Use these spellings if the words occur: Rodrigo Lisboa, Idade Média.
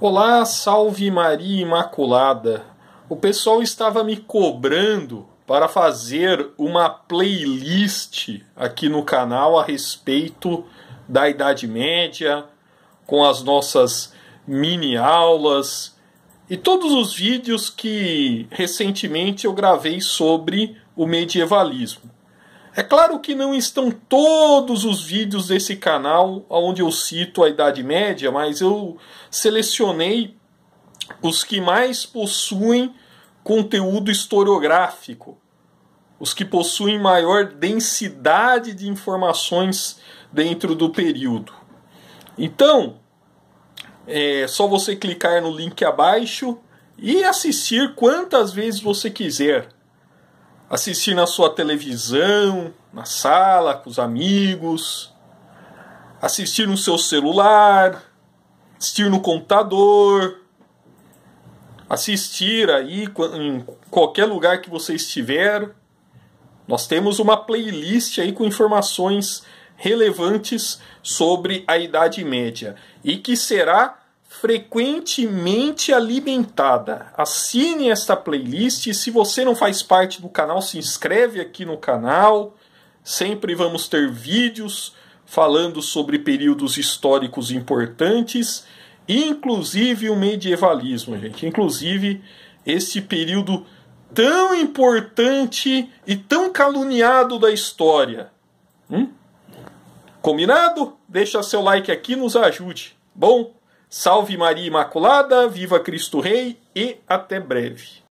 Olá, salve Maria Imaculada. O pessoal estava me cobrando para fazer uma playlist aqui no canal a respeito da Idade Média, com as nossas mini aulas e todos os vídeos que recentemente eu gravei sobre o medievalismo. É claro que não estão todos os vídeos desse canal onde eu cito a Idade Média, mas eu selecionei os que mais possuem conteúdo historiográfico, os que possuem maior densidade de informações dentro do período. Então, é só você clicar no link abaixo e assistir quantas vezes você quiser. Assistir na sua televisão, na sala, com os amigos, assistir no seu celular, assistir no computador, assistir aí em qualquer lugar que você estiver. Nós temos uma playlist aí com informações relevantes sobre a Idade Média e que será frequentemente alimentada. Assine esta playlist. Se você não faz parte do canal, se inscreve aqui no canal. Sempre vamos ter vídeos falando sobre períodos históricos importantes, inclusive o medievalismo, gente. Inclusive esse período tão importante e tão caluniado da história. Combinado? Deixa seu like aqui, nos ajude. Bom, salve Maria Imaculada, viva Cristo Rei e até breve.